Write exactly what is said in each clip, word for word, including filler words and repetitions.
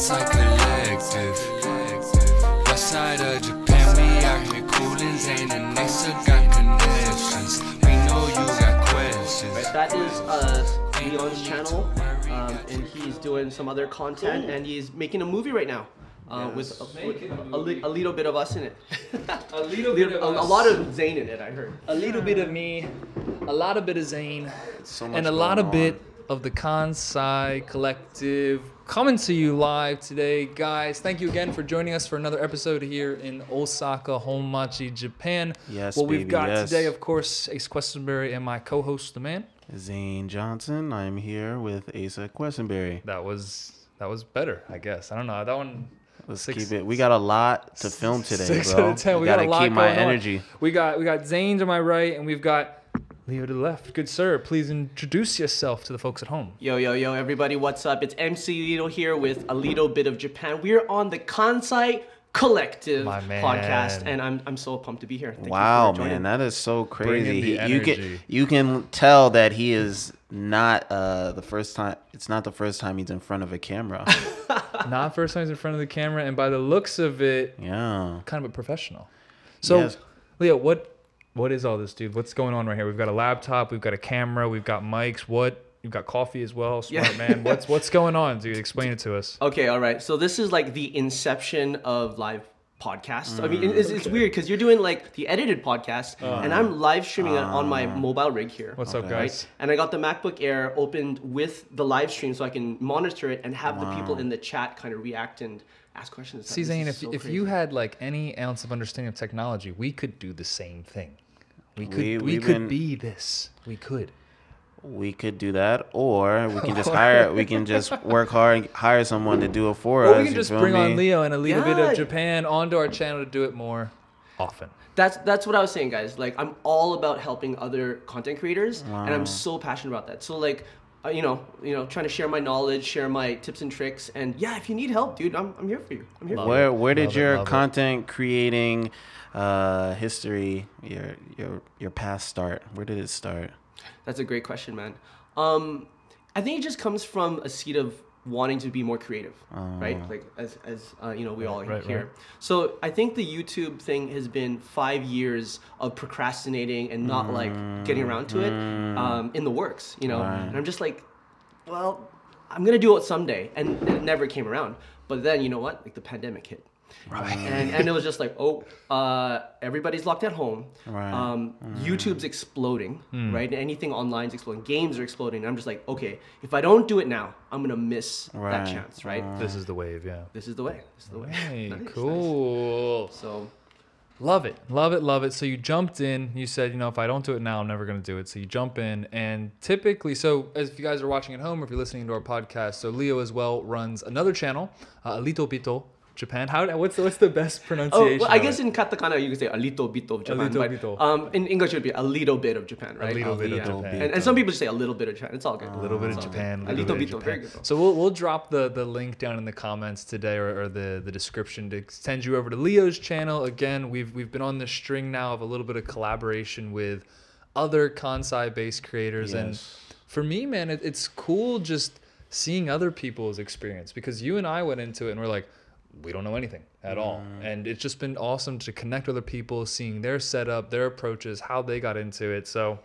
Kansai Collective. West side of Japan, we out here coolin'. Zane and Ace got connections. We know you got questions. Right, that is uh, Leo's channel, um, and he's doing some other content, cool. And he's making a movie right now. Uh, yes. With, a, with a, li a little bit of us in it. a little bit of a, us. A lot of Zane in it, I heard. A little bit of me, a lot of bit of Zane, so much and a lot on. of bit of the Kansai Collective coming to you live today. Guys, thank you again for joining us for another episode here in Osaka Hommachi, Japan. Yes, What baby, we've got yes. today, of course, Ace Quesenberry and my co-host, the man. Zane Johnson. I'm here with Ace Quesenberry. That was, that was better, I guess. I don't know. That one... Let's six, keep it. We got a lot to film today, six bro. Out of ten. We, we got to keep my energy. On. We got we got Zane to my right, and we've got Leo to the left. Good sir, please introduce yourself to the folks at home. Yo, yo, yo, everybody, what's up? It's M C Lito here with A Little Bit of Japan. We're on the Kansai Collective podcast, and I'm I'm so pumped to be here. Thank wow, you for man, that is so crazy. He, you can you can tell that he is not uh the first time. It's not the first time he's in front of a camera. Not first time he's in front of the camera, and by the looks of it, yeah, kind of a professional. So, yes. Leo, what what is all this, dude? What's going on right here? We've got a laptop, we've got a camera, we've got mics. What? You've got coffee as well, smart yeah. man. What's what's going on, dude? Explain it to us. Okay, all right. So this is like the inception of live podcasts. Mm, I mean, it's, okay. it's weird because you're doing like the edited podcast, uh, and I'm live streaming uh, on my mobile rig here. What's okay. up, guys? Right? And I got the MacBook Air opened with the live stream so I can monitor it and have wow. the people in the chat kind of react and ask questions. See, Zane, if, so if you had like any ounce of understanding of technology, we could do the same thing. We could we, we could been... be this. We could. We could do that, or we can just hire. We can just work hard and hire someone to do it for well, us. We can just bring me? on Leo and A Little yeah. Bit of Japan onto our channel to do it more often. That's that's what I was saying, guys. Like, I'm all about helping other content creators, wow. and I'm so passionate about that. So like, you know, you know, trying to share my knowledge, share my tips and tricks, and yeah, if you need help, dude, I'm I'm here for you. I'm here. Love for where you. where did love your it, content it. creating uh, history, your your your past start? Where did it start? That's a great question, man. Um, I think it just comes from a seat of wanting to be more creative, um, right? Like as, as uh, you know, we all right, here. Right. So I think the YouTube thing has been five years of procrastinating and not mm, like getting around to mm, it um, in the works, you know? Right. And I'm just like, well, I'm going to do it someday. And, and it never came around. But then, you know what? Like the pandemic hit. Right. And, and it was just like, oh, uh, everybody's locked at home. Right. Um, mm. YouTube's exploding, mm. right? Anything online's exploding. Games are exploding. And I'm just like, okay, if I don't do it now, I'm going to miss right. that chance, right? right? This is the wave, yeah. This is the way. This is the way. Hey, nice, cool. Nice. So, love it. Love it, love it. So you jumped in. You said, you know, if I don't do it now, I'm never going to do it. So you jump in. And typically, so as if you guys are watching at home or if you're listening to our podcast, so Leo as well runs another channel, uh, Alito Pito. Japan. How? What's what's the best pronunciation? Oh, well, I guess it? in katakana you can say a little bit of Japan. A little bit of. Um, in English it would be a little bit of Japan, right? A little, a little bit yeah. of Japan. And, and some people just say a little bit of Japan. It's all good. A little bit of Japan. A little bit of Japan. So we'll we'll drop the the link down in the comments today or, or the the description to send you over to Leo's channel. Again, we've we've been on this string now of a little bit of collaboration with other Kansai-based creators, yes. and for me, man, it, it's cool just seeing other people's experience because you and I went into it and we're like, we don't know anything at all. Mm. And it's just been awesome to connect with other people, seeing their setup, their approaches, how they got into it. So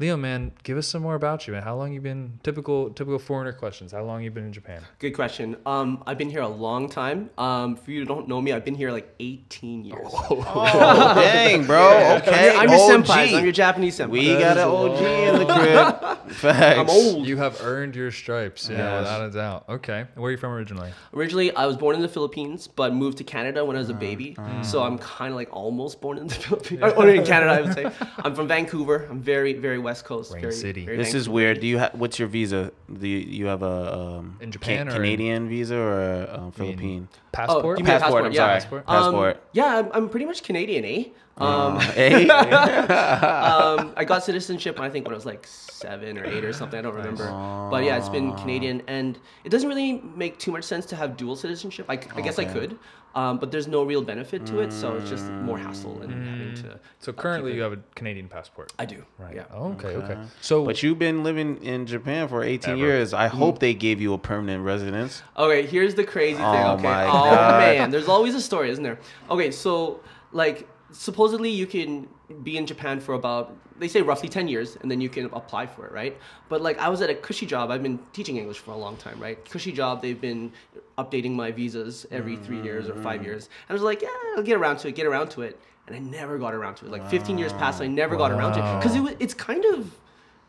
Leo, man, give us some more about you, man. How long you been, typical typical foreigner questions, how long you been in Japan? Good question. Um, I've been here a long time. Um, for you who don't know me, I've been here like eighteen years. Oh, oh dang, bro, okay. I'm your O G. Senpai, I'm your Japanese senpai. We that got an O G in the crib. Facts. I'm old. You have earned your stripes, yeah, yes. without a doubt. Okay, where are you from originally? Originally, I was born in the Philippines, but moved to Canada when I was a baby. Mm. So I'm kind of like almost born in the Philippines, yeah. or in Canada, I would say. I'm from Vancouver, I'm very, very well. West Coast, Rain very, City. Very this Vancouver. Is weird. Do you have what's your visa? Do you, you have a um, in Japan ca or Canadian in, visa or a um, Philippine passport? Oh, you mean passport? passport? I'm yeah. sorry. Passport. Um, passport. Yeah, I'm, I'm pretty much Canadian, eh? Um, uh, hey. um, I got citizenship, I think, when I was like seven or eight or something. I don't remember. Aww. But yeah, it's been Canadian, and it doesn't really make too much sense to have dual citizenship. I, I okay. guess I could, um, but there's no real benefit to it, so it's just more hassle and mm. having to. So currently, you have a Canadian passport. I do. Right. Yeah. Oh, okay. Okay. Okay. So, but you've been living in Japan for eighteen ever. years. I mm. hope they gave you a permanent residence. Okay. Here's the crazy thing. Oh, okay. My oh God. Man, there's always a story, isn't there? Okay. So like. Supposedly you can be in Japan for about, they say roughly ten years, and then you can apply for it, right? But like I was at a cushy job, I've been teaching English for a long time, right? Cushy job, they've been updating my visas every three years or five years. And I was like, yeah, I'll get around to it, get around to it. And I never got around to it. Like fifteen years passed, I never wow. got around to it. Because it, it's kind of...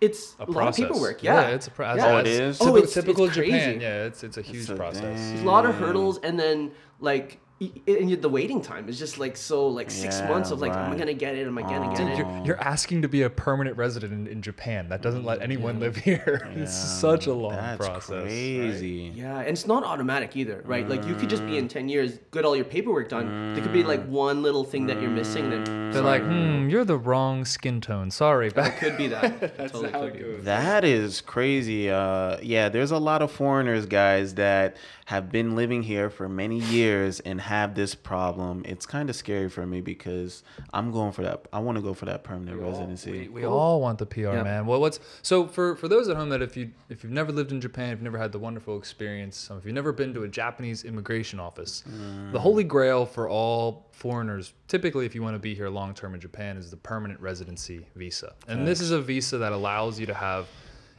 It's a, a lot of paperwork, yeah. Yeah, it's a process. Yeah. Oh, it is? Typical, oh, it's, typical it's Japan. Crazy. Yeah, it's, it's a huge it's a process. Dang. There's a lot of hurdles, and then like... And the waiting time is just like so, like six yeah, months of like, right. am I gonna get it? Am I gonna oh. get it? You're, you're asking to be a permanent resident in, in Japan. That doesn't let anyone yeah. live here. Yeah. It's such a long That's process. That's crazy. Right? Yeah, and it's not automatic either, right? Mm. Like you could just be in ten years, get all your paperwork done. Mm. There could be like one little thing that you're missing. That they're sorry. like, hmm, you're the wrong skin tone. Sorry, but it could be that. That's totally how could it be. That is crazy. Uh, yeah, there's a lot of foreigners, guys, that have been living here for many years and have have this problem. It's kind of scary for me because I'm going for that. I want to go for that permanent we residency. All, we we cool. all want the P R, yeah. man. Well, what's so for for those at home that if you if you've never lived in Japan, if you've never had the wonderful experience, if you've never been to a Japanese immigration office, mm. the holy grail for all foreigners, typically, if you want to be here long term in Japan, is the permanent residency visa. And Thanks. this is a visa that allows you to have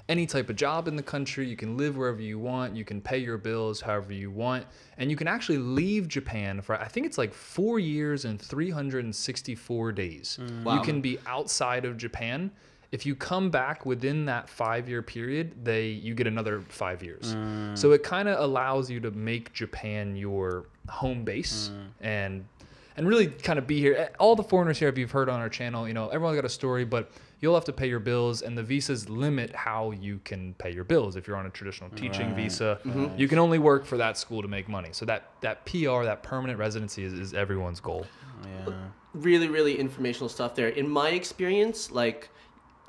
any type of job in the country. You can live wherever you want, you can pay your bills however you want, and you can actually leave Japan for, I think it's like four years and three hundred sixty-four days. Mm. Wow. You can be outside of Japan. If you come back within that five-year period, they you get another five years. Mm. So it kind of allows you to make Japan your home base mm. and and really kind of be here. All the foreigners here, if you've heard on our channel, you know, everyone's got a story, but you'll have to pay your bills, and the visas limit how you can pay your bills. If you're on a traditional teaching right. visa, mm-hmm. you can only work for that school to make money. So that, that P R, that permanent residency is, is everyone's goal. Yeah. Really, really informational stuff there. In my experience, like,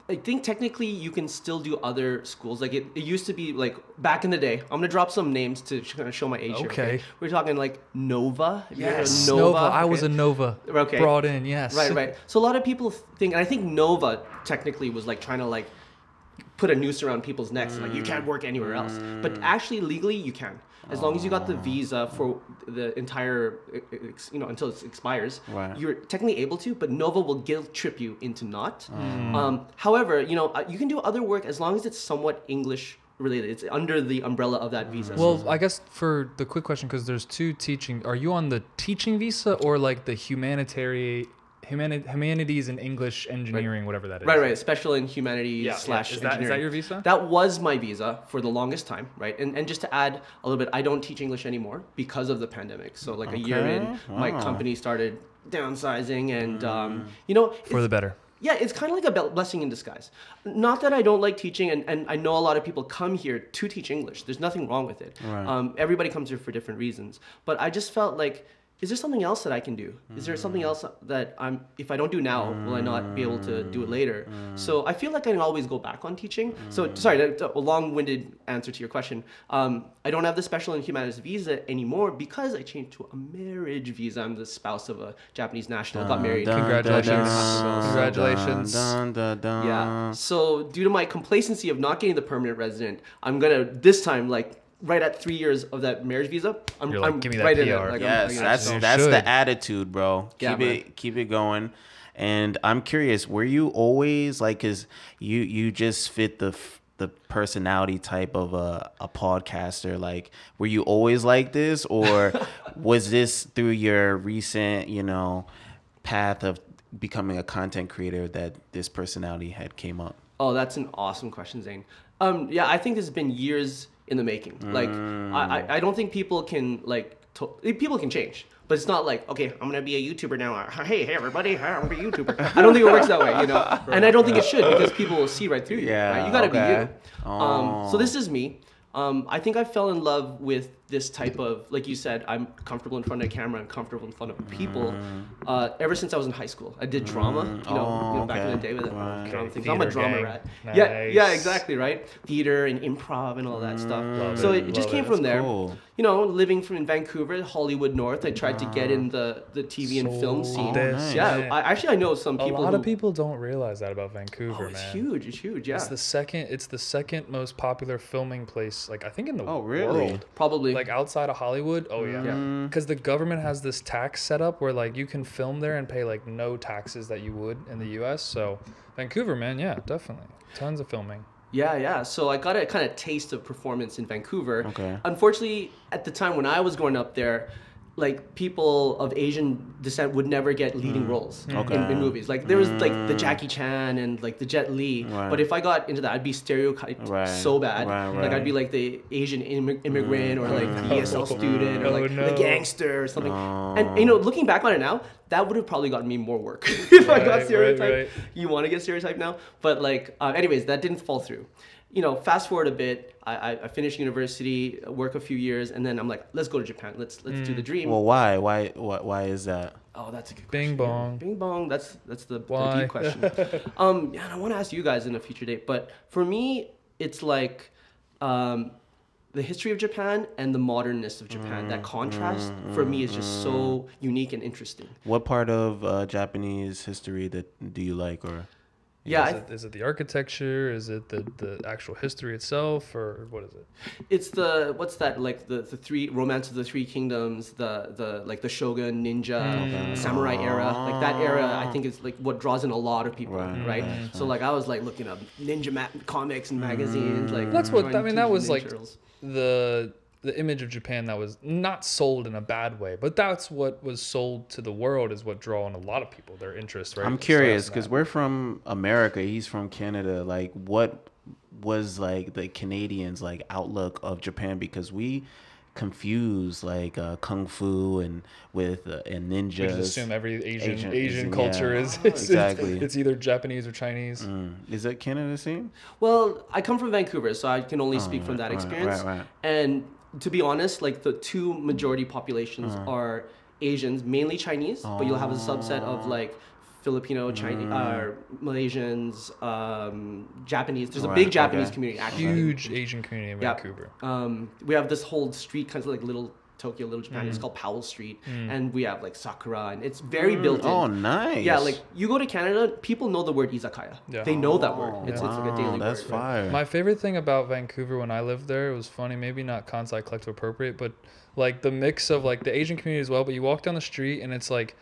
I think technically you can still do other schools. Like it, it used to be like back in the day. I'm gonna drop some names to kind of show my age. Okay. Here, okay? We're talking like Nova. Have yes. You heard of Nova. Nova. Okay. I was a Nova. Okay. Brought in. Yes. Right. Right. So a lot of people think, and I think Nova technically was like trying to like put a noose around people's necks. Like you can't work anywhere else. But actually, legally, you can. As long as you got the visa for the entire, you know, until it expires, right. you're technically able to, but Nova will guilt trip you into not. Mm. Um, however, you know, you can do other work as long as it's somewhat English related. It's under the umbrella of that visa. Well, so, I guess for the quick question, because there's two teaching, are you on the teaching visa or like the humanitarian? Humani humanities and English engineering, right. whatever that is. Right, right. Special in humanities yeah, slash yeah. Is that, engineering. Is that your visa? That was my visa for the longest time, right? And and just to add a little bit, I don't teach English anymore because of the pandemic. So like okay. a year in, wow. my company started downsizing and, mm. um, you know. For the better. Yeah, it's kind of like a blessing in disguise. Not that I don't like teaching, and, and I know a lot of people come here to teach English. There's nothing wrong with it. Right. Um, everybody comes here for different reasons. But I just felt like, is there something else that I can do? Is there something else that I'm, if I don't do now, will I not be able to do it later? So I feel like I can always go back on teaching. So sorry, that's a long-winded answer to your question. Um, I don't have the special and humanities visa anymore because I changed to a marriage visa. I'm the spouse of a Japanese national. I got married. Congratulations. Congratulations. Yeah. So due to my complacency of not getting the permanent resident, I'm gonna this time like. Right at three years of that marriage visa, I'm, like, I'm give me that right P R. In it. Like, yes, I'm, like, that's so that's should. the attitude, bro. Keep yeah, it man. keep it going. And I'm curious, were you always like, cause you you just fit the the personality type of a a podcaster? Like, were you always like this, or was this through your recent, you know, path of becoming a content creator that this personality had came up? Oh, that's an awesome question, Zane. Um, yeah, I think this has been years in the making. Like, mm. I, I don't think people can, like, people can change. But it's not like, okay, I'm going to be a YouTuber now. Hey, hey, everybody, hey, I'm going to be a YouTuber. I don't think it works that way, you know? Right. And I don't think it should because people will see right through you. Yeah, right? You got to okay. be you. Um, so this is me. Um, I think I fell in love with this type of, like you said, I'm comfortable in front of a camera, I'm comfortable in front of people. Mm. Uh, ever since I was in high school, I did drama, mm. you know, oh, you know back okay. in the day with wow. drama things. I'm a drama gang. rat. Nice. Yeah, yeah, exactly, right? Theater and improv and all that mm. stuff. Love so it, it just Love came it. from That's there. Cool. You know, living from in Vancouver, Hollywood North, I tried wow. to get in the, the T V so and film scene. Nice. Yeah, yeah. I, actually, I know some people. A lot who, of people don't realize that about Vancouver, oh, it's man. It's huge. It's huge. Yeah. It's the second. It's the second most popular filming place. Like I think in the oh, really? world, probably. Like, Like outside of Hollywood, oh yeah, because yeah. the government has this tax setup where like you can film there and pay like no taxes that you would in the U S. So Vancouver, man, yeah, definitely, tons of filming. Yeah, yeah. So I got a kind of taste of performance in Vancouver. Okay. Unfortunately, at the time when I was going up there, like people of Asian descent would never get leading mm. roles okay. in, in movies. Like there was mm. like the Jackie Chan and like the Jet Li. Right. But if I got into that, I'd be stereotyped right. so bad. Right, right. Like I'd be like the Asian immig immigrant mm. or like the E S L student or like oh, no. the gangster or something. Oh. And you know, looking back on it now, that would have probably gotten me more work if right, I got stereotyped. Right, right. You want to get stereotyped now? But like, uh, anyways, that didn't fall through. You know, fast forward a bit. I, I finished university, work a few years, and then I'm like, let's go to Japan. Let's let's mm. do the dream. Well, why? why? Why? Why is that? Oh, that's a good Bing question. Bing bong. Bing bong. That's that's the, the deep question. um, yeah, and I want to ask you guys in a future date, but for me, it's like, um, the history of Japan and the modernness of Japan. Mm, that contrast mm, for me is just mm. so unique and interesting. What part of uh, Japanese history that do you like, or? Yeah, is it, is it the architecture? Is it the, the actual history itself, or what is it? It's the what's that like the, the three Romance of the Three Kingdoms, the the like the Shogun, ninja, mm. samurai oh. era, like that era. I think is like what draws in a lot of people, right? right? right. So like I was like looking up ninja ma comics and magazines, mm. like that's what I mean. That was like girls. the. the image of Japan that was not sold in a bad way, but that's what was sold to the world is what draw on a lot of people, their interest, right? I'm curious because we're from America. He's from Canada. Like what was like the Canadians like outlook of Japan? Because we confuse like uh, Kung Fu and with uh, and ninjas. We just assume every Asian, Asian, Asian culture yeah. is oh, exactly. It's, it's either Japanese or Chinese. Mm. Is that Canada the same? Well, I come from Vancouver, so I can only oh, speak right, from that right, experience. Right, right. And to be honest, like the two majority populations mm. are Asians, mainly Chinese, oh. but you'll have a subset of like Filipino, Chinese, mm. uh, Malaysians, um, Japanese. There's right. a big Japanese okay. community, actually. Huge Asian community in yeah. Vancouver. Um, we have this whole street, kind of like little Tokyo, little Japan. Mm. It's called Powell Street, mm. and we have like sakura, and it's very mm. built in. Oh, nice. Yeah, like you go to Canada, people know the word izakaya. Yeah. They know oh, that word. It's, yeah. it's like a daily that's word. That's fire. Right? My favorite thing about Vancouver when I lived there, it was funny, maybe not Kansai Collective appropriate, but like the mix of like the Asian community as well. But you walk down the street and it's like,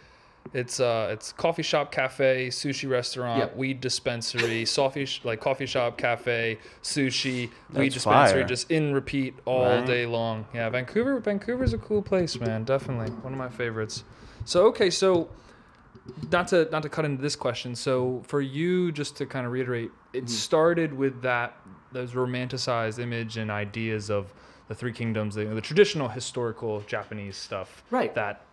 it's uh, it's coffee shop, cafe, sushi restaurant, yep. weed dispensary, coffee sh like coffee shop, cafe, sushi, that's weed dispensary, fire. Just in repeat all right. day long. Yeah, Vancouver, Vancouver's a cool place, man. Definitely one of my favorites. So okay, so not to not to cut into this question. So for you, just to kind of reiterate, it mm. started with that those romanticized image and ideas of the Three Kingdoms, the, the traditional historical Japanese stuff, right? That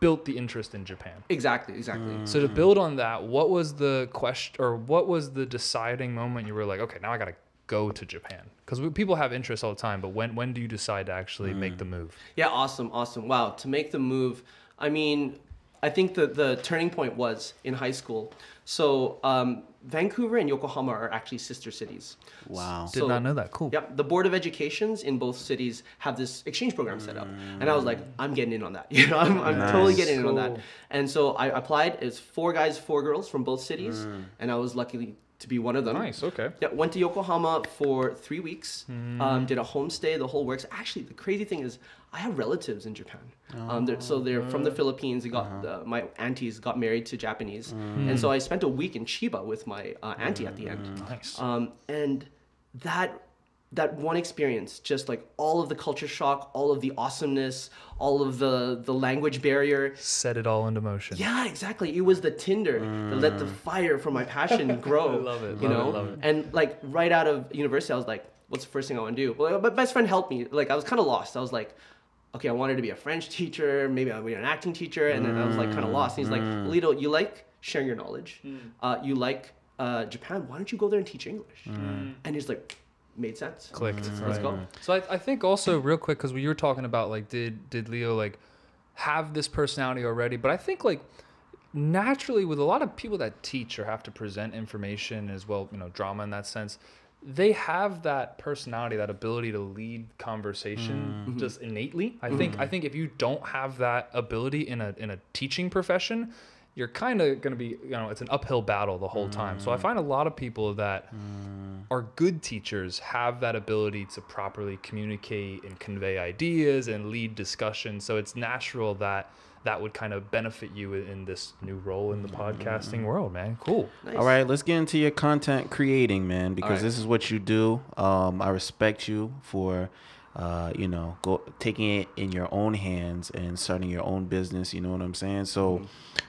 built the interest in Japan. Exactly, exactly. Mm. So to build on that, what was the question, or what was the deciding moment you were like, okay, now I gotta go to Japan? Because people have interest all the time, but when when do you decide to actually mm. make the move? Yeah, awesome, awesome. Wow, to make the move, I mean, I think the the turning point was in high school. So um, Vancouver and Yokohama are actually sister cities. Wow. So, did not know that. Cool. Yep. The Board of Educations in both cities have this exchange program set up. Mm. And I was like, I'm getting in on that. You know, I'm, I'm nice. totally getting in cool. on that. And so I applied. It was four guys, four girls from both cities. Mm. And I was lucky to be one of them. Nice. Okay. Yeah. Went to Yokohama for three weeks. Mm. Um, did a homestay, the whole works. Actually, the crazy thing is, I have relatives in Japan. Oh, um, they're, so they're from the Philippines. They got uh-huh. uh, my aunties got married to Japanese, mm. and so I spent a week in Chiba with my uh, auntie mm. at the end. Nice. Um, and that that one experience, just like all of the culture shock, all of the awesomeness, all of the the language barrier, set it all into motion. Yeah, exactly. It was the tinder mm. that let the fire from my passion grow. I love it. You love know, it, love it. And like right out of university, I was like, "What's the first thing I want to do?" Well, my best friend helped me. Like I was kind of lost. I was like, okay, I wanted to be a French teacher, maybe I'll be an acting teacher, and then I was like kind of lost. And he's like, Lito, you like sharing your knowledge. Mm. Uh, you like uh, Japan. Why don't you go there and teach English? Mm. And he's like, made sense. Clicked. Mm-hmm. Let's right, go. Right. So I, I think also real quick, because we were talking about like, did did Leo like have this personality already? But I think like naturally with a lot of people that teach or have to present information as well, you know, drama in that sense, they have that personality, that ability to lead conversation mm-hmm. just innately. I mm-hmm. think I think if you don't have that ability in a in a teaching profession, you're kind of going to be, you know, it's an uphill battle the whole mm. time. So I find a lot of people that mm. are good teachers have that ability to properly communicate and convey ideas and lead discussion. So it's natural that that would kind of benefit you in this new role in the podcasting world, man. Cool. Nice. All right, let's get into your content creating, man, because right. this is what you do. Um, I respect you for... Uh, you know, go taking it in your own hands and starting your own business. You know what I'm saying? So,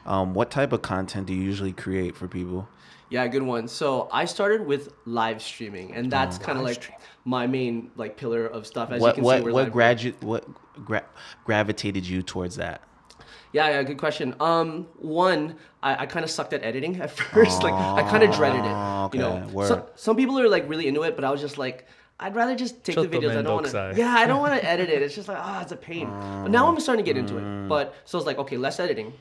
um, what type of content do you usually create for people? Yeah, good one. So I started with live streaming, and that's oh, kind of like stream. my main like pillar of stuff. As what, you can what, see, we're what graduate what gra- gravitated you towards that? Yeah, yeah, good question. Um, one, I, I kind of sucked at editing at first. Oh, like I kind of dreaded it. Okay, you know, so, some people are like really into it, but I was just like, I'd rather just take the videos. I don't want to. Yeah, I don't want to edit it. It's just like, ah, oh, it's a pain. But now I'm starting to get into it. But so it's like, okay, less editing.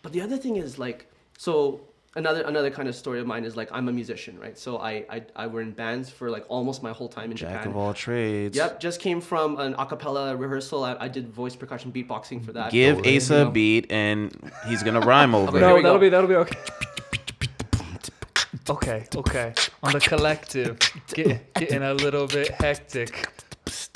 But the other thing is like, so another another kind of story of mine is like, I'm a musician, right? So I I, I were in bands for like almost my whole time in Japan. Jack of all trades. Yep, just came from an a cappella rehearsal. I, I did voice percussion beatboxing for that. Give totally, Asa you know? a beat and he's gonna rhyme over okay, it. No, that'll be that'll be okay. Okay, okay. On the collective, get, getting a little bit hectic.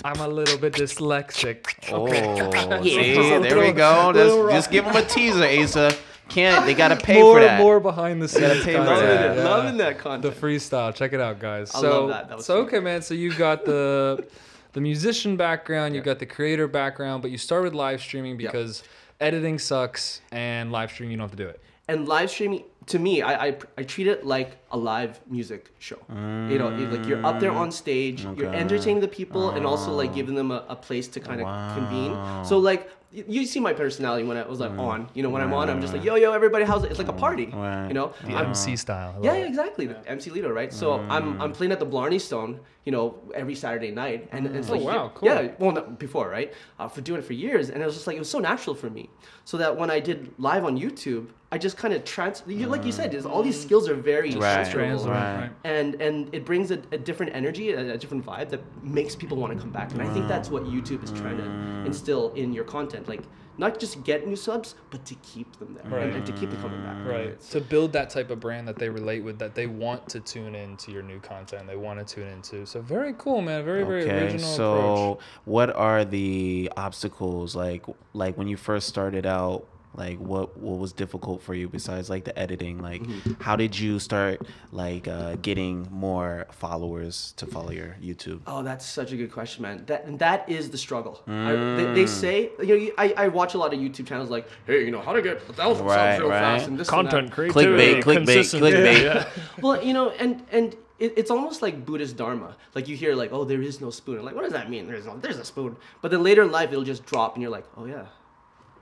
I'm a little bit dyslexic. Okay. Oh, see, there we go. That's, just give them a teaser, Asa. Can't they gotta pay more, for that? More behind the scenes. Pay for loving, that. It. Yeah. loving that content. The freestyle. Check it out, guys. I so, love that. That was so cool. Okay, man. So you got the the musician background, you got the creator background, but you start with live streaming because yep. editing sucks, and live streaming you don't have to do it. And live streaming, to me, I, I I treat it like a live music show. Mm. You know, like you're up there on stage, okay. you're entertaining the people, oh. and also like giving them a, a place to kind of wow. convene. So like, you, you see my personality when I was like mm. on. You know, when wow. I'm on, I'm just like, yo, yo, everybody, how's it? It's like a party. Wow. You know, the M C style. Yeah, yeah, exactly. The M C Lito, right? So mm. I'm I'm playing at the Blarney Stone, you know, every Saturday night, and, and it's oh, like, wow, cool. yeah, well, not before, right? Uh, for doing it for years, and it was just like it was so natural for me. So that when I did live on YouTube, I just kind of trans. You, like you said, all these skills are very right. transferable, right. and and it brings a, a different energy, a, a different vibe that makes people want to come back. And I think that's what YouTube is trying to instill in your content, like not just get new subs, but to keep them there right. and, and to keep them coming back. Right. So. To build that type of brand that they relate with, that they want to tune into your new content, they want to tune into. So very cool, man. Very very okay, original so approach. So what are the obstacles like? Like when you first started out. Like what what was difficult for you besides like the editing? Like mm-hmm. how did you start like uh, getting more followers to follow your YouTube? Oh, that's such a good question, man. That and that is the struggle. Mm. I, they, they say you know I, I watch a lot of YouTube channels like hey you know how to get a thousand right, subs real right. fast and this content creativity, clickbait, clickbait, clickbait. Yeah. Well, you know and and. It's almost like Buddhist Dharma. Like you hear like, oh, there is no spoon. I'm like, what does that mean? There's no, there's a spoon. But then later in life, it'll just drop, and you're like, oh yeah,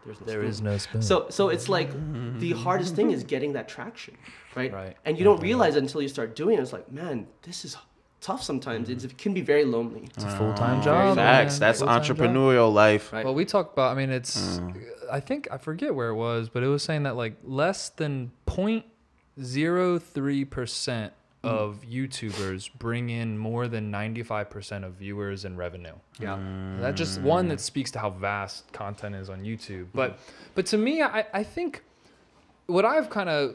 there's no there spoon. Is no spoon. So so it's like the hardest thing is getting that traction, right? Right. And you don't realize it until you start doing it. It's like, man, this is tough sometimes. It's, it can be very lonely. It's a full-time job. Facts. That's full-time entrepreneurial job. Life. Right. Well, we talk about. I mean, it's. Mm. I think I forget where it was, but it was saying that like less than zero point zero three percent. Of YouTubers bring in more than ninety-five percent of viewers and revenue. Yeah, mm. that just one that speaks to how vast content is on YouTube. But but to me, I, I think what I've kind of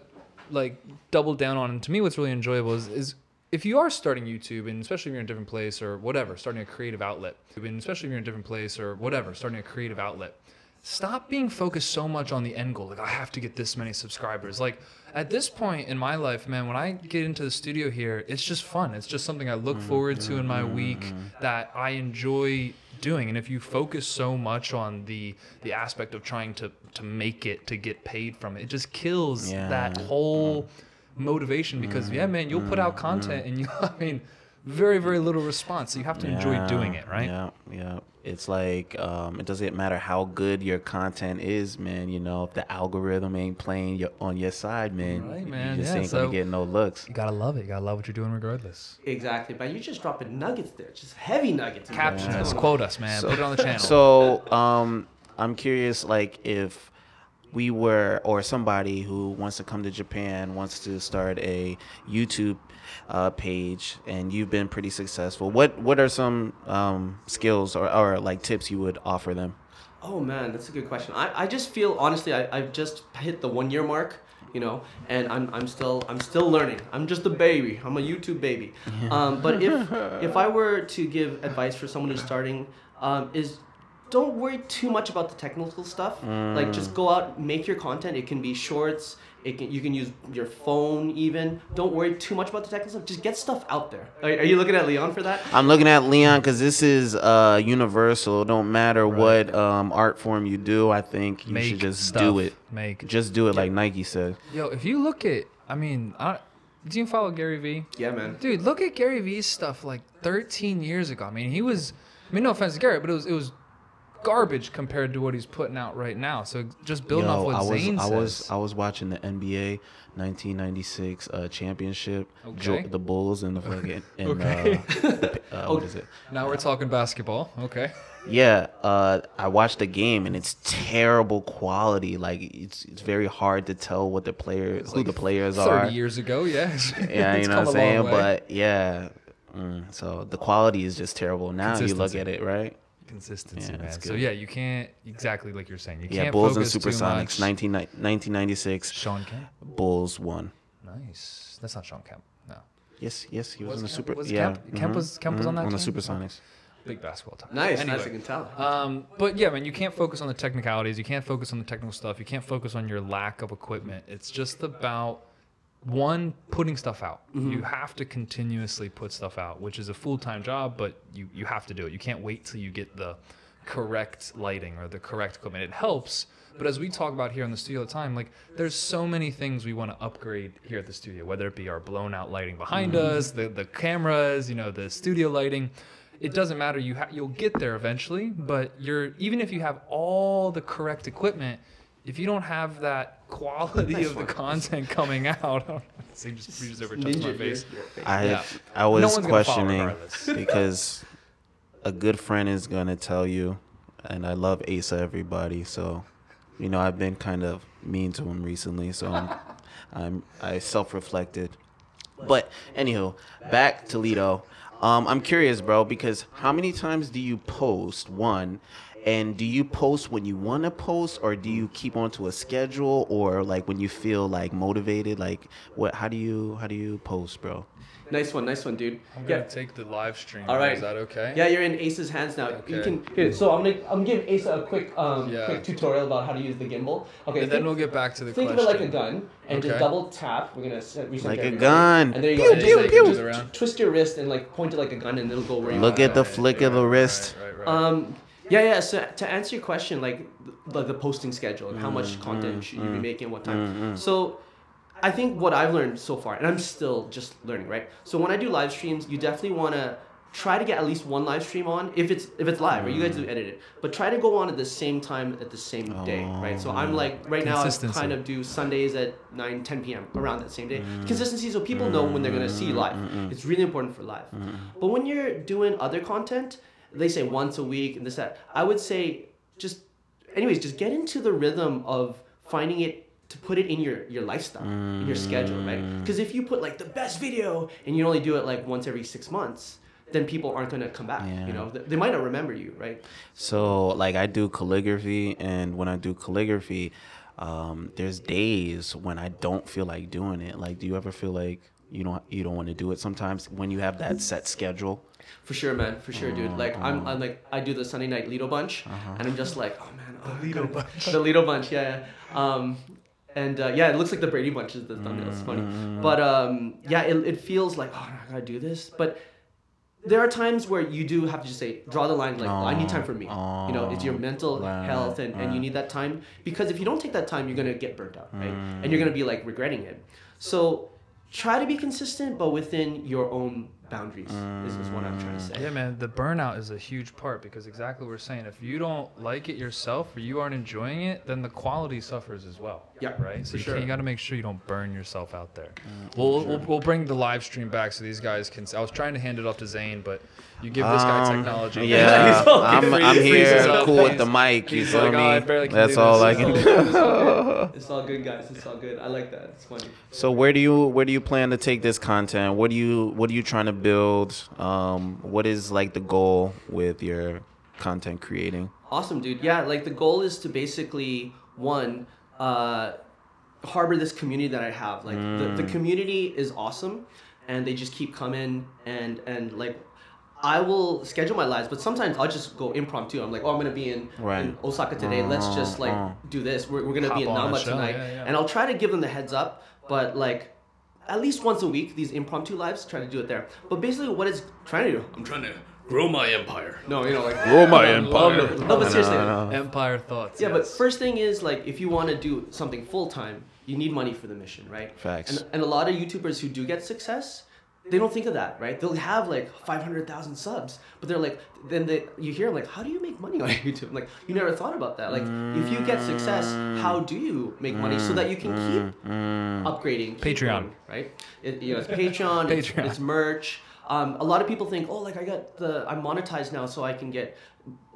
like doubled down on, and to me what's really enjoyable is, is if you are starting YouTube, and especially if you're in a different place or whatever, starting a creative outlet, and especially if you're in a different place or whatever, starting a creative outlet, stop being focused so much on the end goal. Like, I have to get this many subscribers. Like, at this point in my life, man, when I get into the studio here, it's just fun. It's just something I look forward to in my week that I enjoy doing. And if you focus so much on the the aspect of trying to, to make it, to get paid from it, it just kills yeah. that whole motivation because, yeah, man, you'll put out content and you, I mean, very, very little response. So you have to yeah. enjoy doing it, right? Yeah, yeah. It's like, um, it doesn't matter how good your content is, man. You know, if the algorithm ain't playing your, on your side, man, right, man. you just yeah, ain't so going to get no looks. You got to love it. You got to love what you're doing regardless. Exactly. But you're just dropping nuggets there. Just heavy nuggets. Caption yeah. us. Quote us, man. So, put it on the channel. So um, I'm curious, like, if we were, or somebody who wants to come to Japan, wants to start a YouTube uh, page, and you've been pretty successful, what what are some um, skills or, or like tips you would offer them? Oh man, that's a good question. I, I just feel, honestly, I, I've just hit the one year mark, you know, and I'm, I'm still I'm still learning. I'm just a baby. I'm a YouTube baby. Yeah. Um, but if, if I were to give advice for someone who's starting, um, is don't worry too much about the technical stuff. Mm. Like, just go out, make your content. It can be shorts. It can, you can use your phone even. Don't worry too much about the technical stuff. Just get stuff out there. Are, are you looking at Leon for that? I'm looking at Leon because this is uh, universal. Don't matter right. what um, art form you do. I think you make should just stuff. do it. Make just do it, like Nike said. Yo, if you look at, I mean, I, do you follow Gary V? Yeah, man. Dude, look at Gary V's stuff like thirteen years ago. I mean, he was. I mean, no offense to Gary, but it was it was. garbage compared to what he's putting out right now. So just building Yo, off what I was, Zane I says. Was, I was watching the N B A nineteen ninety-six uh, championship, okay. the Bulls and the fucking. And, okay. uh, the, uh, what is it? Now uh, we're talking basketball. Okay. Yeah, uh, I watched the game and it's terrible quality. Like it's it's very hard to tell what the players, who like the players thirty are. Thirty years ago, yeah. Yeah, you know what I'm saying. But yeah, mm, so the quality is just terrible now. You look at it, right? Consistency, yeah, man. So yeah, you can't exactly like you're saying. You yeah, can't Bulls focus and Supersonics, nineteen ninety-six. Sean Kemp. Bulls won. Nice. That's not Sean Kemp. No. Yes, yes, he was, was in the Kemp, super. Was yeah, Kemp, Kemp mm-hmm. was Kemp was on that on team? the Supersonics. Big basketball time. Nice, anyway, nice. You can tell. Um, but yeah, man, you can't focus on the technicalities. You can't focus on the technical stuff. You can't focus on your lack of equipment. It's just about one putting stuff out. Mm-hmm. You have to continuously put stuff out, which is a full-time job, but you you have to do it. You can't wait till you get the correct lighting or the correct equipment. It helps, but as we talk about here in the studio all the time, like there's so many things we want to upgrade here at the studio, whether it be our blown out lighting behind mm-hmm. us, the the cameras, you know, the studio lighting. It doesn't matter. You ha you'll get there eventually, but you're even if you have all the correct equipment, if you don't have that quality nice of one. the content coming out, I just, just over touched my face. I yeah. I was no questioning because a good friend is gonna tell you, and I love Asa everybody. So, you know, I've been kind of mean to him recently. So I'm, I'm I self-reflected. But anywho, back to Lito. Um, I'm curious, bro, because how many times do you post one? And do you post when you want to post, or do you keep on to a schedule, or like when you feel like motivated? Like, what? How do you how do you post, bro? Nice one, nice one, dude. I'm gonna yeah. take the live stream. All right, is that okay? Yeah, you're in Ace's hands now. Okay. You can. Here, so I'm gonna I'm gonna give Ace a quick um yeah. quick tutorial about how to use the gimbal. Okay. And think, then we'll get back to the. Think question. of it like a gun, and okay. just double tap. We're gonna set, reset like a gun. And there you pew, go. Pew, just, pew, like, pew. Twist your wrist and like point it like a gun, and it'll go where you want. Look at the flick of the wrist. Right, right, right. Um. Yeah, yeah. So to answer your question, like the, the posting schedule and how much content mm, should you mm, be making at what time. Mm, mm. So I think what I've learned so far, and I'm still just learning, right? So when I do live streams, you definitely want to try to get at least one live stream on if it's if it's live, mm. right? You guys do edit it, but try to go on at the same time at the same oh, day, right? So I'm like right now I kind of do Sundays at nine, ten p m around that same day. Mm. Consistency, so people know when they're going to see you live. Mm, mm. It's really important for live. Mm. But when you're doing other content, they say once a week and this, that. I would say just, anyways, just get into the rhythm of finding it to put it in your, your lifestyle, mm. in your schedule, right? Because if you put like the best video and you only do it like once every six months, then people aren't going to come back, yeah. you know? They might not remember you, right? So like I do calligraphy, and when I do calligraphy, um, there's days when I don't feel like doing it. Like, do you ever feel like you don't, you don't want to do it sometimes when you have that set schedule? For sure, man. For sure, dude. Like I'm, I'm like I do the Sunday night Lito bunch, uh-huh. and I'm just like, oh man, oh, the Lito bunch. The Lito bunch, yeah. yeah. Um, and uh, yeah, it looks like the Brady bunch is the thumbnail. It's funny, but um, yeah, it it feels like oh, I gotta do this, but. There are times where you do have to just say, draw the line, like, oh, I need time for me. Oh, you know, it's your mental wow, health and, wow. and you need that time. Because if you don't take that time, you're going to get burnt out, right? Mm. And you're going to be, like, regretting it. So try to be consistent, but within your own boundaries mm. is, is what I'm trying to say. Yeah, man, the burnout is a huge part, because exactly what we're saying, if you don't like it yourself or you aren't enjoying it, then the quality suffers as well. Yeah, right. So you, sure. you got to make sure you don't burn yourself out there. Mm, we'll, sure. we'll we'll bring the live stream back so these guys can. I was trying to hand it off to Zane, but you give this guy um, technology. Yeah, he's all, I'm, I'm here, cool up. with the mic. You feel like, oh, me? That's all this. I can do. It's all, it's all good, guys. It's all good. I like that. It's funny. So where do you where do you plan to take this content? What do you what are you trying to build? Um, what is like the goal with your content creating? Awesome, dude. Yeah, like the goal is to basically one. Uh, harbor this community that I have. Like mm. the, the community is awesome, and they just keep coming, and and like I will schedule my lives, but sometimes I'll just go impromptu. I'm like, oh, I'm gonna be in, right. in Osaka today. Uh, Let's just like uh, do this. We're, we're gonna Hop be in Nama tonight, yeah, yeah. and I'll try to give them the heads up. But like at least once a week, these impromptu lives, try to do it there. But basically, what it's trying to do, I'm trying to. grow my empire. No, you know, like... Grow my empire. Love it. No, but seriously. No, no. Empire thoughts. Yeah, yes. But first thing is, like, if you want to do something full-time, you need money for the mission, right? Facts. And, and a lot of YouTubers who do get success, they don't think of that, right? They'll have, like, five hundred thousand subs, but they're like... Then they, you hear, like, how do you make money on YouTube? Like, you never thought about that. Like, mm, if you get success, how do you make mm, money so that you can keep mm, upgrading? Keep Patreon. Going, right? It, you know, it's Patreon, Patreon. It's, it's merch. Um, a lot of people think, oh, like I got the, I'm monetized now, so I can get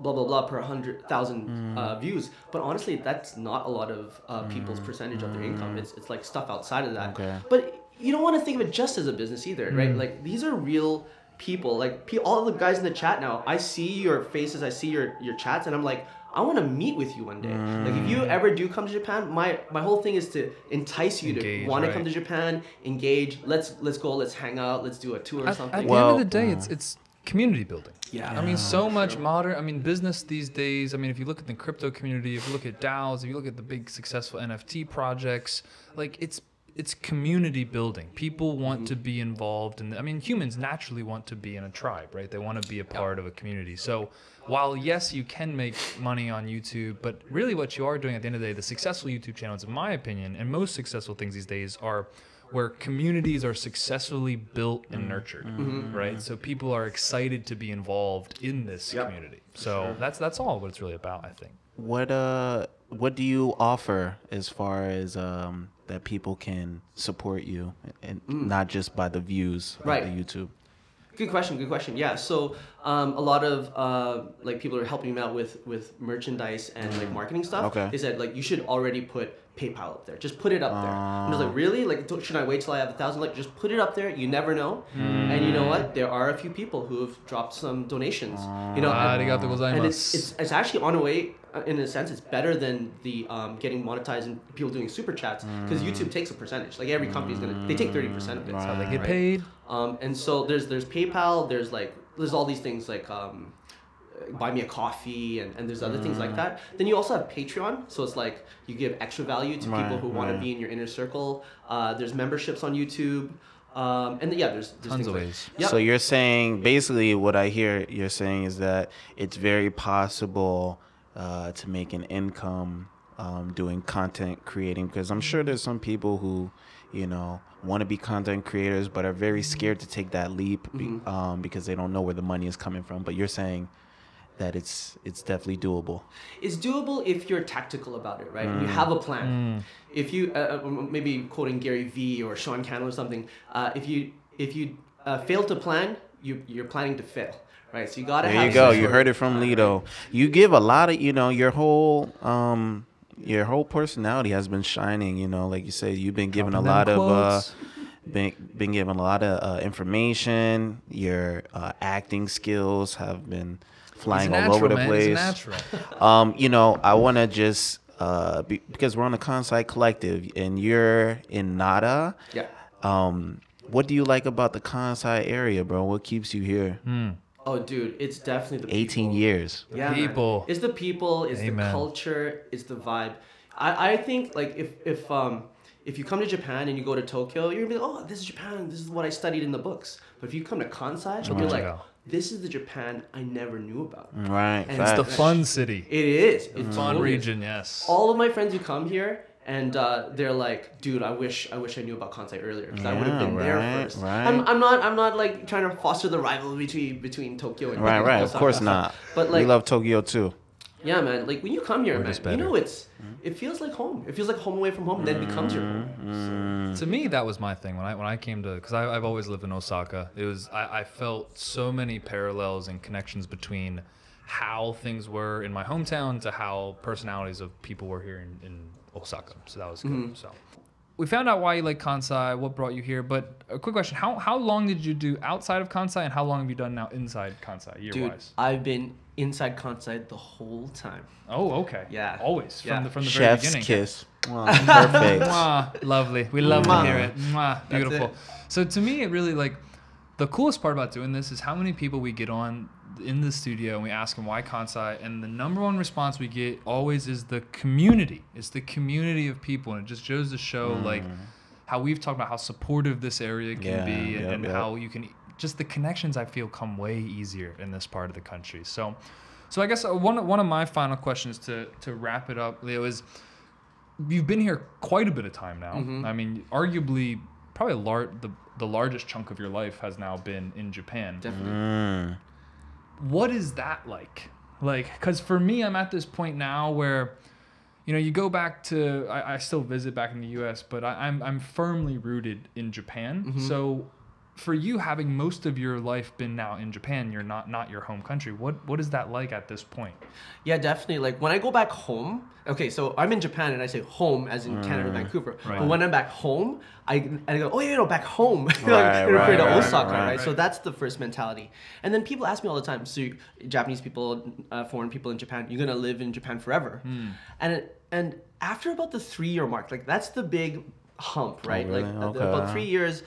blah, blah, blah per one hundred thousand mm. uh, views. But honestly, that's not a lot of uh, people's mm. percentage of their income. It's, it's like stuff outside of that. Okay. But you don't want to think of it just as a business either, right? Mm. Like these are real people. Like all the guys in the chat now, I see your faces, I see your, your chats, and I'm like, I want to meet with you one day. Mm. Like if you ever do come to Japan, my, my whole thing is to entice you engage, to want right. to come to Japan, engage. Let's let's go. Let's hang out. Let's do a tour or at, something. At the well, end of the day, uh, it's it's community building. Yeah. yeah I mean, so much sure. modern. I mean, business these days. I mean, if you look at the crypto community, if you look at DAOs, if you look at the big successful N F T projects, like it's. It's community building. People want mm-hmm. to be involved. In the, I mean, humans naturally want to be in a tribe, right? They want to be a part yep. of a community. So while, yes, you can make money on YouTube, but really what you are doing at the end of the day, the successful YouTube channels, in my opinion, and most successful things these days are where communities are successfully built and nurtured, mm-hmm. right? So people are excited to be involved in this yep. community. So sure. that's that's all what it's really about, I think. What uh, what do you offer as far as... Um that people can support you, and mm. not just by the views right. of the YouTube? Good question, good question. Yeah, so um, a lot of uh, like people are helping me out with, with merchandise and mm. like marketing stuff. Okay. They said like, you should already put PayPal up there. Just put it up uh, there. And I was like, really? Like, don't, should I wait till I have a thousand? Like, just put it up there. You never know. Mm. And you know what? There are a few people who have dropped some donations. Uh, you know, and, and it's, it's, it's actually on the way. In a sense, it's better than the um, getting monetized and people doing super chats, because mm. YouTube takes a percentage. Like every company's gonna, they take thirty percent of it. Right. So they get paid. Um, and so there's there's PayPal. There's like there's all these things like um, buy me a coffee, and, and there's other mm. things like that. Then you also have Patreon. So it's like you give extra value to right. people who want right. to be in your inner circle. Uh, there's memberships on YouTube. Um, and yeah, there's, there's tons of ways. Like, yep. So you're saying basically what I hear you're saying is that it's very possible. Uh, to make an income um, doing content creating, because I'm sure there's some people who, you know, want to be content creators but are very scared to take that leap mm-hmm. um, because they don't know where the money is coming from. But you're saying that it's it's definitely doable. It's doable if you're tactical about it, right? Mm. You have a plan. Mm. If you uh, maybe quoting Gary V or Sean Kemp or something, uh, if you if you uh, fail to plan, you you're planning to fail. Right, so you gotta. There have you go. You heard it from Lito. You give a lot of, you know, your whole, um, your whole personality has been shining. You know, like you said, you've been giving a lot of, uh, been been given a lot of uh, information. Your uh, acting skills have been flying all over the place. It's natural. Um, you know, I want to just uh, be, because we're on the Kansai Collective, and you're in Nara. Yeah. Um, what do you like about the Kansai area, bro? What keeps you here? Hmm. Oh, dude, it's definitely the people. eighteen years. The yeah, people. Man. It's the people. It's Amen. The culture. It's the vibe. I, I think, like, if if um if you come to Japan and you go to Tokyo, you're going to be like, oh, this is Japan. This is what I studied in the books. But if you come to Kansai, you'll be like, go. This is the Japan I never knew about. Right. And it's the fun city. It is. It's mm. fun region, yes. All of my friends who come here And uh, they're like, dude, I wish I wish I knew about Kansai earlier, because yeah, I would have been right, there first. Right. I'm, I'm not I'm not like trying to foster the rivalry between, between Tokyo and right, right. Osaka. Of course not. But like, we love Tokyo too. Yeah, man. Like when you come here, We're man, you know it's it feels like home. It feels like home away from home, and then it becomes your home. So. To me, that was my thing when I when I came to, because I've always lived in Osaka. It was I, I felt so many parallels and connections between how things were in my hometown to how personalities of people were here in. in Osaka, so that was good. Mm-hmm. So we found out why you like Kansai, what brought you here, but a quick question, how how long did you do outside of Kansai, and how long have you done now inside Kansai, year-wise? Dude, I've been inside Kansai the whole time. Oh, okay. Yeah. Always, yeah. From the, from the very beginning. Chef's kiss. Wow, perfect. Mwah, lovely. We love Mwah. to hear it. Mwah, beautiful. It. So to me, it really, like, the coolest part about doing this is how many people we get on in the studio and we ask them why Kansai, and the number one response we get always is the community. It's the community of people, and it just shows the show mm. like how we've talked about how supportive this area can yeah, be and, yep, and yep. how you can just the connections I feel come way easier in this part of the country. So so I guess one one of my final questions to to wrap it up, Leo, is you've been here quite a bit of time now. Mm-hmm. I mean, arguably probably a lar- the the largest chunk of your life has now been in Japan. Definitely. Mm. What is that like? Like, because for me, I'm at this point now where, you know, you go back to, I, I still visit back in the U S, but I, I'm I'm firmly rooted in Japan. Mm-hmm. So for you, having most of your life been now in Japan, you're not not your home country. What What is that like at this point? Yeah, definitely. Like, when I go back home, okay, so I'm in Japan and I say home as in mm, Canada, Vancouver. Right. But when I'm back home, I, I go, oh, yeah, no, back home. Right, like, right, to right, Osaka, right, right. right? So that's the first mentality. And then people ask me all the time, so you, Japanese people, uh, foreign people in Japan, you're going to live in Japan forever. Mm. And and after about the three-year mark, like, that's the big hump, right? Oh, really? Like, okay. About three years...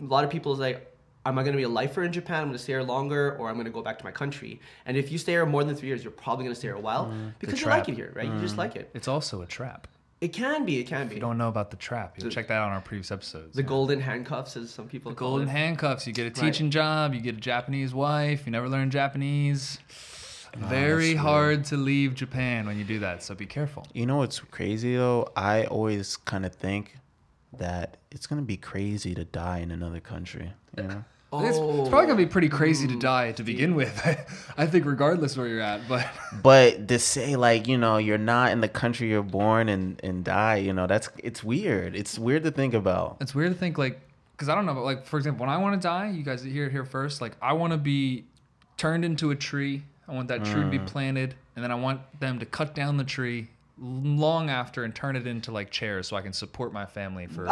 A lot of people is like, am I going to be a lifer in Japan? I'm going to stay here longer, or I'm going to go back to my country. And if you stay here more than three years, you're probably going to stay here a while mm, because you like it here, right? Mm. You just like it. It's also a trap. It can be. It can if be. You don't know about the trap. You'll the, check that out on our previous episodes. The yeah. golden handcuffs, as some people the call golden it. Golden handcuffs. You get a teaching right. job. You get a Japanese wife. You never learn Japanese. Oh, Very hard to leave Japan when you do that, so be careful. You know what's crazy, though? I always kind of think... that it's going to be crazy to die in another country. You know? oh. it's, it's probably going to be pretty crazy to die to begin with, I think, regardless where you're at. But but to say, like, you know, you're not in the country you're born and, and die, you know, that's it's weird. It's weird to think about. It's weird to think, like, because I don't know, but, like, for example, when I want to die, you guys hear it here first, like, I want to be turned into a tree. I want that mm. tree to be planted, and then I want them to cut down the tree long after and turn it into like chairs so I can support my family for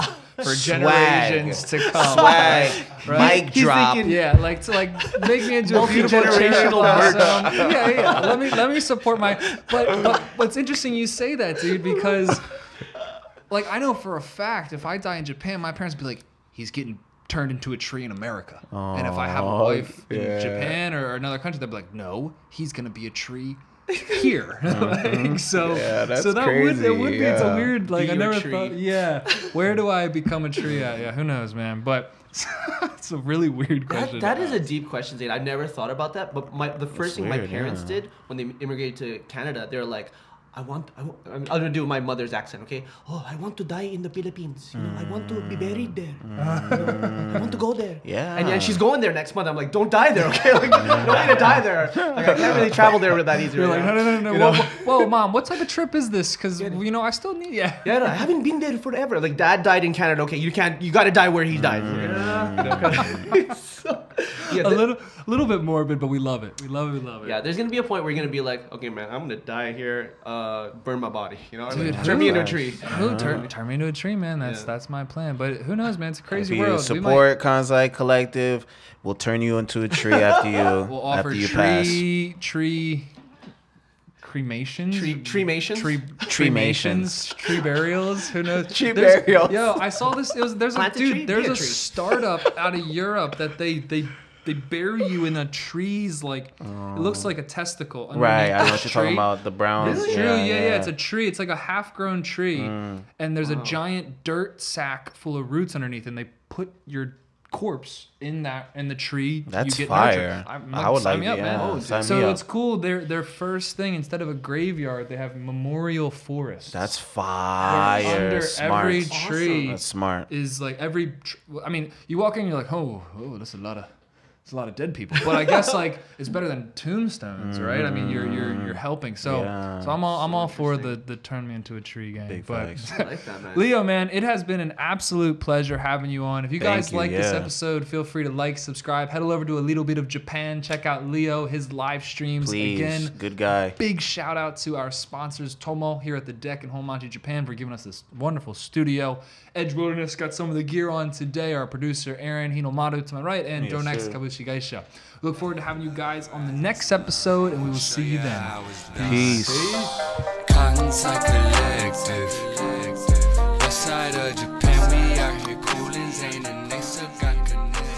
for generations to come. Swag, right? Mic drop. Thinking, yeah, like to like make me into a beautiful generational person. Yeah, yeah. Let me let me support my. But but what's interesting you say that, dude, because like I know for a fact if I die in Japan, my parents would be like, he's getting turned into a tree in America. Aww, and if I have a wife yeah. in Japan or another country, they'd be like, no, he's gonna be a tree. Here, mm-hmm. like, so yeah, that's so that crazy. would it would be yeah. it's a weird like be I never tree. thought yeah where do I become a tree at? Yeah, who knows, man, but it's a really weird question. That, that is a deep question, Zane. I've never thought about that, but my the first it's thing weird, my parents yeah. did when they immigrated to Canada, they're like, I want, I want I'm gonna do my mother's accent, okay? Oh, I want to die in the Philippines. You know, mm. I want to be buried there. Mm. I want to go there. Yeah. And, and she's going there next month. I'm like, don't die there, okay? Like, no way to die there. Like, I can't really travel there with that easy. You're right like, now. no, no, no, no. Whoa, whoa, whoa, mom, what type of trip is this? Because you know, I still need. Yeah. Yeah, no, I haven't been there forever. Like, dad died in Canada. Okay, you can't. You gotta die where he died. Mm. Yeah. so, yeah, a little, little bit morbid, but we love it. We love it. We love it. Yeah. There's gonna be a point where you're gonna be like, okay, man, I'm gonna die here. Uh, Uh, burn my body, you know. Dude, like, turn me into a tree. Uh, turn, turn me into a tree, man. That's yeah. that's my plan. But who knows, man? It's a crazy if you world. Support Kansai Collective. We'll turn you into a tree after you. We'll offer after you tree, pass. tree, cremation, tree, cremation, tree, cremations, tree burials. Who knows? Tree there's, burials. Yo, I saw this. It was there's a dude. A there's a, a startup out of Europe that they they. They bury you in a tree's like oh. it looks like a testicle. Right, I know what you're talking about. The brown. Really? Yeah, yeah, yeah, yeah. It's a tree. It's like a half-grown tree, mm. and there's wow. a giant dirt sack full of roots underneath, and they put your corpse in that in the tree. That's you get fire. I'm like, I would sign like me up, yeah, man. Oh, sign so me up. It's cool. Their their first thing, instead of a graveyard, they have memorial forests. That's fire. They're under smart. Every tree. Awesome. That's smart. Is like every. Tr I mean, you walk in, and you're like, oh, oh, that's a lot of, that's a lot of dead people. But I guess like it's better than tombstones, right? I mean, you're you're you're helping. So yeah. so I'm all I'm all for the the turn me into a tree game. Big facts. I like that, man. Leo, man, it has been an absolute pleasure having you on. If you Thank guys you, like yeah. this episode, feel free to like, subscribe, head over to A Little Bit of Japan. Check out Leo, his live streams. Please. Again, good guy. Big shout out to our sponsors, Tomo here at The Deck in Hommachi, Japan, for giving us this wonderful studio. Edge Wilderness got some of the gear on today. Our producer, Aaron Hinomaru, to my right, and yes, Donex Kabushi Geisha. We look forward to having you guys on the next episode, and we will see you then. Peace. Kansai Collective. West side of Japan, we out here coolin', Zane and Ace got connected.